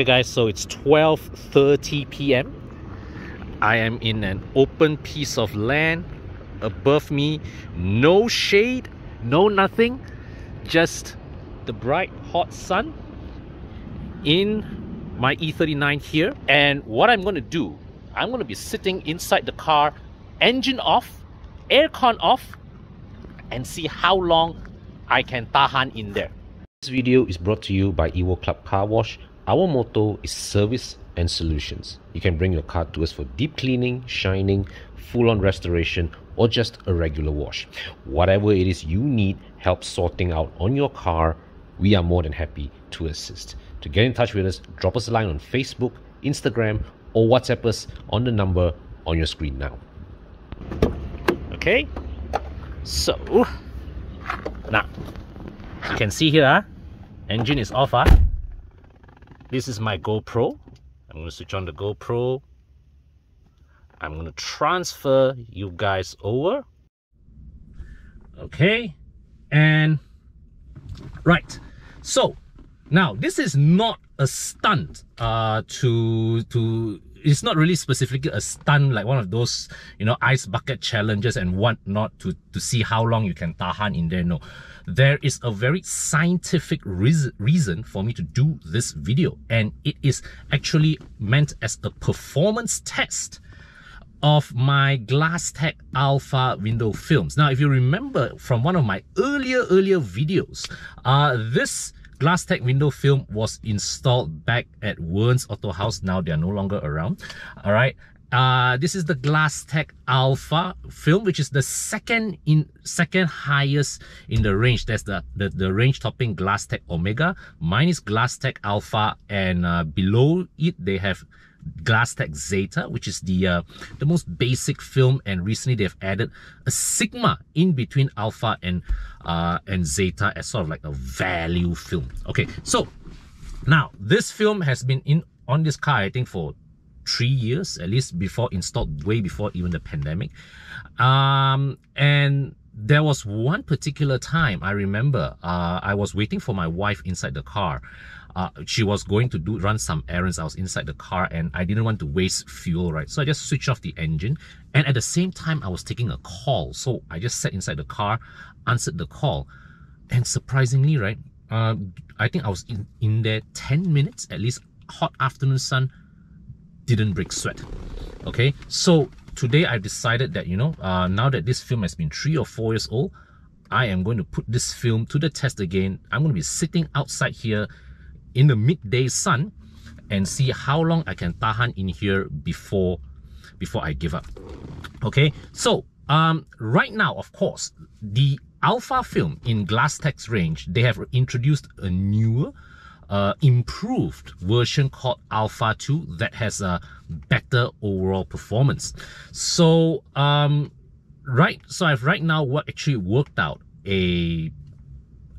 Okay guys, so it's 12:30 p.m. I am in an open piece of land. Above me, no shade, no nothing, just the bright hot sun in my E39 here. And what I'm going to do, I'm going to be sitting inside the car, engine off, aircon off, and see how long I can tahan in there. This video is brought to you by EvoClub Club Car Wash. Our motto is service and solutions. You can bring your car to us for deep cleaning, shining, full-on restoration, or just a regular wash. Whatever it is you need help sorting out on your car, we are more than happy to assist. To get in touch with us, drop us a line on Facebook, Instagram, or WhatsApp us on the number on your screen now. Okay, so now you can see here, engine is off. This is my GoPro. I'm going to switch on the GoPro. I'm going to transfer you guys over. Okay, and right. So now this is not a stunt. It's not really specifically a stunt like one of those, you know, ice bucket challenges and whatnot to see how long you can tahan in there. No, there is a very scientific reason for me to do this video, and it is actually meant as a performance test of my GlasTech Alpha window films. Now, if you remember from one of my earlier videos, this GlasTech window film was installed back at Wern's Auto House. Now they are no longer around. All right. This is the GlasTech Alpha film, which is the second highest in the range. That's the range topping GlasTech Omega. Mine is GlasTech Alpha, and below it they have GlasTech Zeta, which is the most basic film, and recently they've added a Sigma in between Alpha and Zeta as sort of like a value film. Okay, so now this film has been on this car I think for 3 years at least, before installed, way before even the pandemic. And there was one particular time I remember I was waiting for my wife inside the car. She was going to run some errands. I was inside the car and I didn't want to waste fuel, right? So I just switched off the engine, and at the same time I was taking a call. So I just sat inside the car, answered the call, and surprisingly, right, I think I was in there 10 minutes at least, hot afternoon sun, didn't break sweat. Okay, so today I've decided that, you know, now that this film has been 3 or 4 years old, I am going to put this film to the test again. I'm going to be sitting outside here in the midday sun and see how long I can tahan in here before I give up. Okay, so right now, of course, the Alpha film in GlasTech's range, they have introduced a newer, improved version called Alpha 2 that has a better overall performance. So so I've right now actually worked out a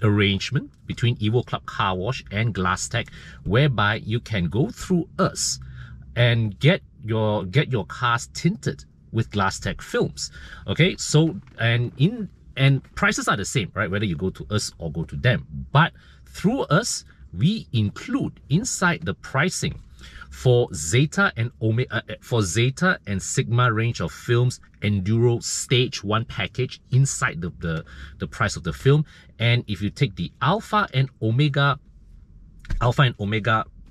arrangement between EvoClub Club Car Wash and GlasTech, whereby you can go through us and get your cars tinted with GlasTech films. Okay, so and prices are the same, right? Whether you go to us or go to them, but through us we include inside the pricing for Zeta and Omega, for Zeta and Sigma range of films, Enduro Stage 1 package inside the price of the film. And if you take the Alpha and Omega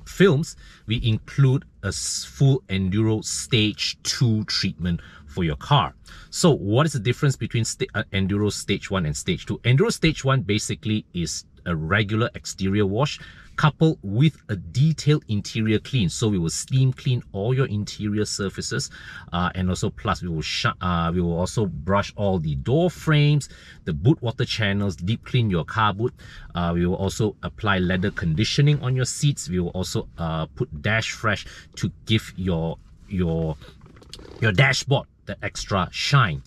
films, we include a full Enduro Stage 2 treatment for your car. So what is the difference between Enduro Stage 1 and Stage 2? Enduro Stage 1 basically is a regular exterior wash coupled with a detailed interior clean. So we will steam clean all your interior surfaces, and also plus we will also brush all the door frames, the boot water channels, deep clean your car boot. We will also apply leather conditioning on your seats. We will also put Dash Fresh to give your dashboard the extra shine.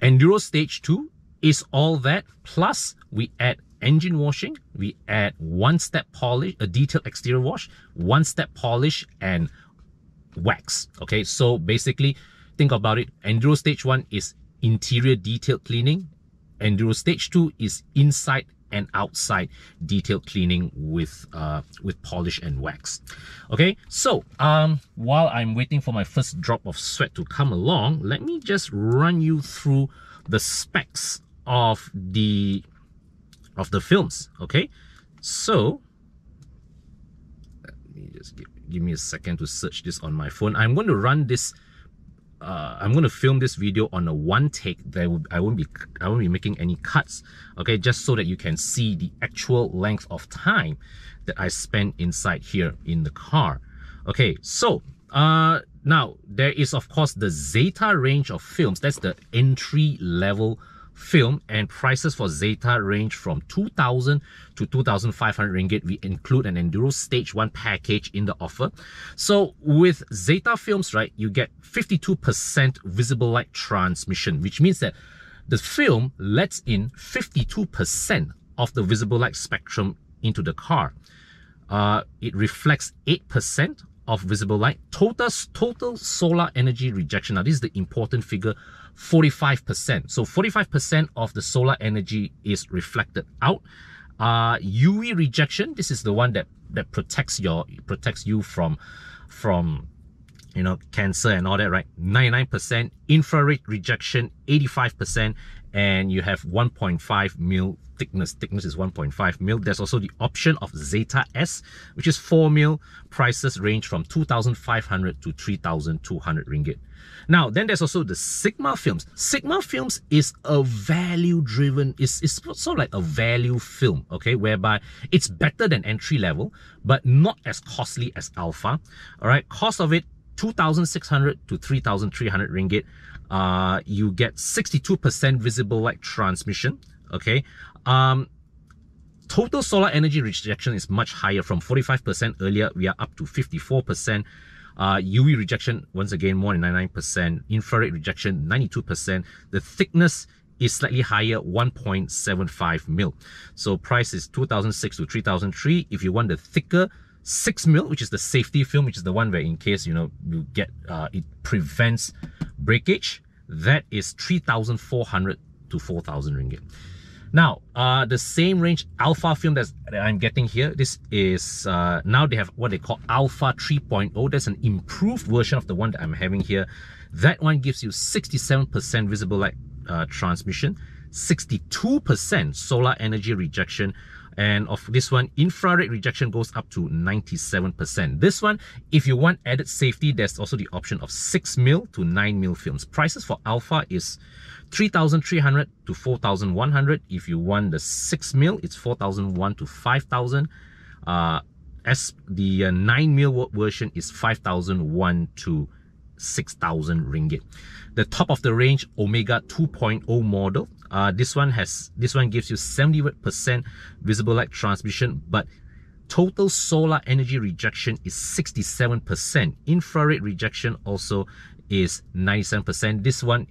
Enduro Stage 2 is all that, plus we add engine washing, we add one-step polish, a detailed exterior wash, one-step polish, and wax. Okay, so basically, think about it. Enduro Stage 1 is interior detailed cleaning. Enduro Stage 2 is inside and outside detailed cleaning with polish and wax. Okay, so while I'm waiting for my first drop of sweat to come along, let me just run you through the specs of the films. Okay, so let me just give me a second to search this on my phone. I'm going to run this. I'm going to film this video on a one take. I won't be making any cuts, okay, just so that you can see the actual length of time that I spent inside here in the car. Okay, so now there is of course the Zeta range of films. That's the entry level film, and prices for Zeta range from 2,000 to 2,500 ringgit. We include an Enduro Stage 1 package in the offer. So with Zeta films, right, you get 52% visible light transmission, which means that the film lets in 52% of the visible light spectrum into the car. It reflects 8% of visible light. Total solar energy rejection, now this is the important figure, 45%. So 45% of the solar energy is reflected out. UV rejection, this is the one that protects you from you know, cancer and all that, right? 99%. Infrared rejection, 85%. And you have 1.5 mil thickness. Thickness is 1.5 mil. There's also the option of Zeta S, which is 4 mil. Prices range from 2,500 to 3,200 ringgit. Now, then there's also the Sigma films. Sigma films is a value-driven, it's sort of like a value film, okay, whereby it's better than entry level, but not as costly as Alpha. All right, cost of it, 2,600 to 3,300 ringgit. You get 62% visible light transmission, okay? Total solar energy rejection is much higher. From 45% earlier, we are up to 54%. UV rejection, once again, more than 99%. Infrared rejection, 92%. The thickness is slightly higher, 1.75 mil. So price is 2,600 to 3,300. If you want the thicker, 6 mil, which is the safety film, which is the one where in case, you know, you get, it prevents breakage, that is 3,400 to 4,000 ringgit. Now, the same range Alpha film that I'm getting here, this is, now they have what they call Alpha 3.0. That's an improved version of the one that I'm having here. That one gives you 67% visible light transmission, 62% solar energy rejection, and of this one, infrared rejection goes up to 97%. This one, if you want added safety, there's also the option of 6 mil to 9 mil films. Prices for Alpha is 3,300 to 4,100. If you want the 6 mil, it's 4,100 to 5,000. As the 9 mil version is 5,100 to 6,000 ringgit. The top of the range Omega 2.0 model. This one gives you 70% visible light transmission, but total solar energy rejection is 67%. Infrared rejection also is 97%.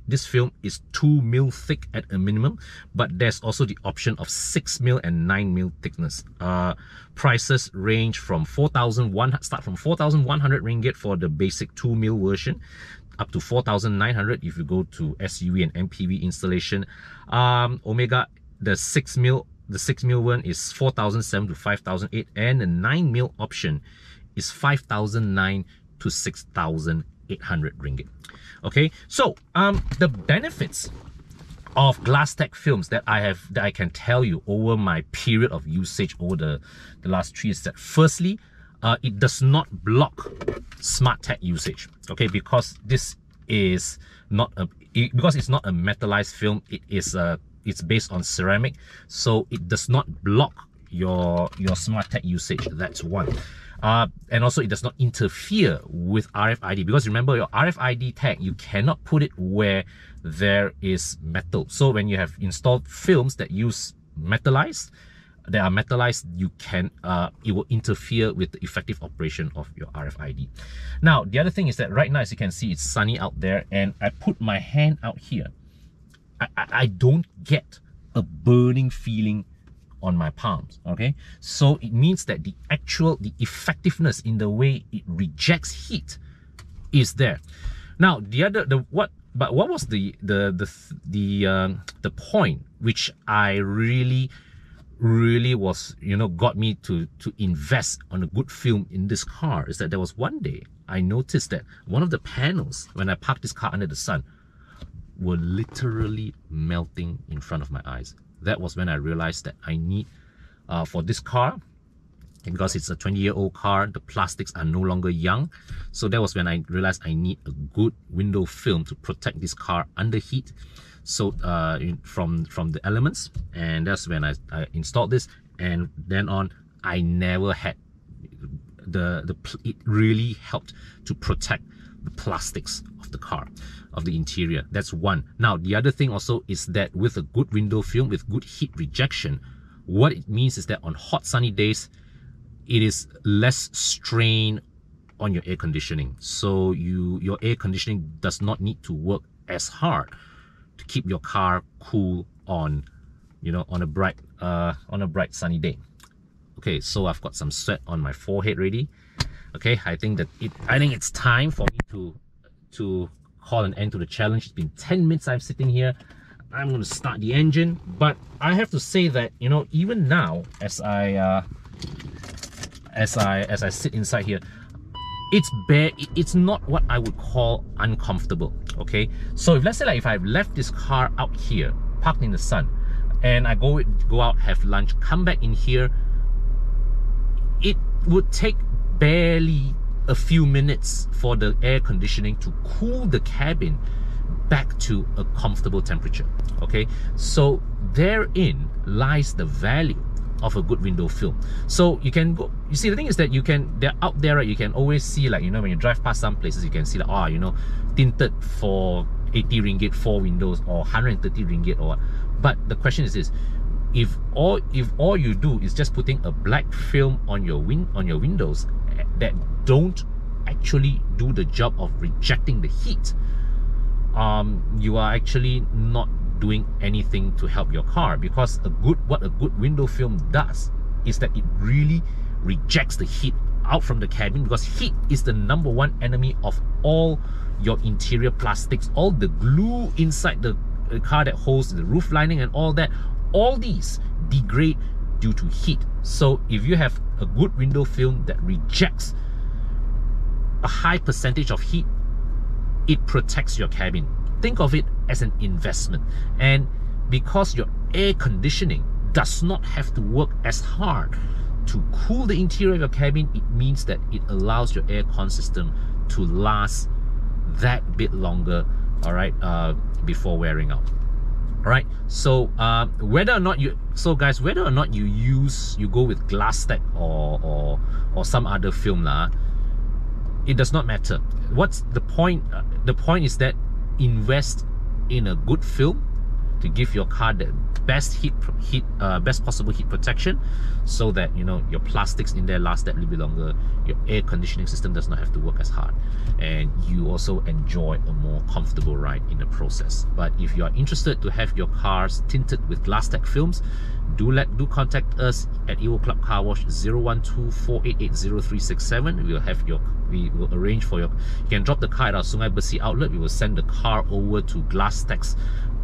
This film is 2 mil thick at a minimum, but there's also the option of 6 mil and 9 mil thickness. Prices range from 4,100 ringgit for the basic 2 mil version, up to 4,900 if you go to SUV and MPV installation. Omega, the 6 mil one is 4,700 to 5,800, and the 9 mil option is 5,900 to 6,800 ringgit. Okay, so the benefits of GlasTech films that I can tell you over my period of usage over the last 3 years is that, firstly, it does not block smart tag usage, okay, because this is not because it's not a metallized film, it's based on ceramic, so it does not block your smart tag usage. That's one. And also it does not interfere with RFID, because remember, your RFID tag, you cannot put it where there is metal. So when you have installed films that use metallized, you can it will interfere with the effective operation of your RFID. Now, the other thing is that right now, as you can see, it's sunny out there, and I put my hand out here. I don't get a burning feeling on my palms, okay? So it means that the effectiveness in the way it rejects heat is there. Now, what was the point which I really really was, you know, got me to invest on a good film in this car is that there was one day I noticed that one of the panels when I parked this car under the sun were literally melting in front of my eyes. That was when I realized that I need, for this car, because it's a 20-year-old car, the plastics are no longer young. So that was when I realized I need a good window film to protect this car under heat. So from the elements, and that's when I installed this, and then on I never had it really helped to protect the plastics of the car, of the interior. That's one. Now the other thing also is that with a good window film, with good heat rejection, what it means is that on hot sunny days it is less strain on your air conditioning, so your air conditioning does not need to work as hard to keep your car cool on, you know, on a bright sunny day. Okay, so I've got some sweat on my forehead already. Okay, I think it's time for me to call an end to the challenge. It's been 10 minutes I'm sitting here. I'm going to start the engine, but I have to say that, you know, even now as I sit inside here, it's bare. It's not what I would call uncomfortable. Okay, so if, let's say, like if I've left this car out here parked in the sun, and I go out, have lunch, come back in here, it would take barely a few minutes for the air conditioning to cool the cabin back to a comfortable temperature. Okay, so therein lies the value of a good window film. So you can go, you see, the thing is that you can, they're out there, right? You can always see, like, you know, when you drive past some places, you can see like, oh, you know, tinted for 80 ringgit 4 windows, or 130 ringgit or what. But the question is this: if all you do is just putting a black film on your windows that don't actually do the job of rejecting the heat, you are actually not doing anything to help your car, because what a good window film does is that it really rejects the heat out from the cabin, because heat is the #1 enemy of all your interior plastics, all the glue inside the car that holds the roof lining and all that. All these degrade due to heat. So if you have a good window film that rejects a high percentage of heat, it protects your cabin. Think of it as an investment. And because your air conditioning does not have to work as hard to cool the interior of your cabin, it means that it allows your aircon system to last that bit longer, all right, before wearing out. All right, so whether or not you go with GlasTech or some other film, it does not matter. What's the point? The point is that invest in a good film to give your car the best best possible heat protection, so that, you know, your plastics in there last that little bit longer, your air conditioning system does not have to work as hard, and you also enjoy a more comfortable ride in the process. But if you are interested to have your cars tinted with GlasTech films, do contact us at EvoClub Car Wash 012-488-0367. We will arrange for your, you can drop the car at our Sungai Besi outlet. We will send the car over to GlasTech's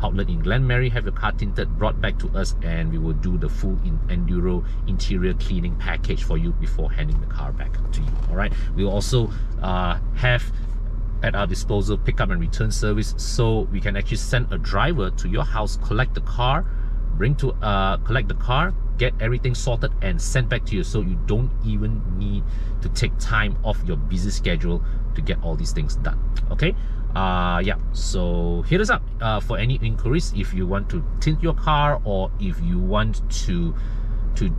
outlet in Glen Mary, have your car tinted, brought back to us, and we will do the full Enduro interior cleaning package for you before handing the car back to you. All right, we will also have at our disposal pickup and return service, so we can actually send a driver to your house, collect the car, get everything sorted and sent back to you, so you don't even need to take time off your busy schedule to get all these things done. Okay, yeah, so hit us up for any inquiries. If you want to tint your car, or if you want to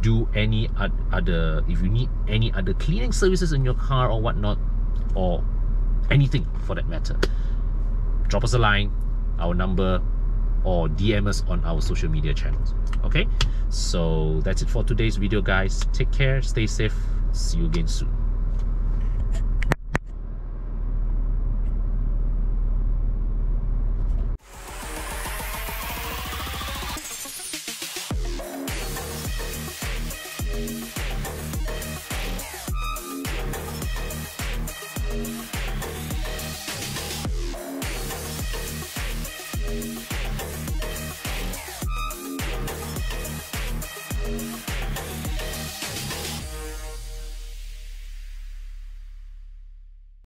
do any other, if you need any other cleaning services in your car or whatnot, or anything for that matter, drop us a line, our number, or DM us on our social media channels. Okay, so that's it for today's video, guys. Take care, stay safe, see you again soon.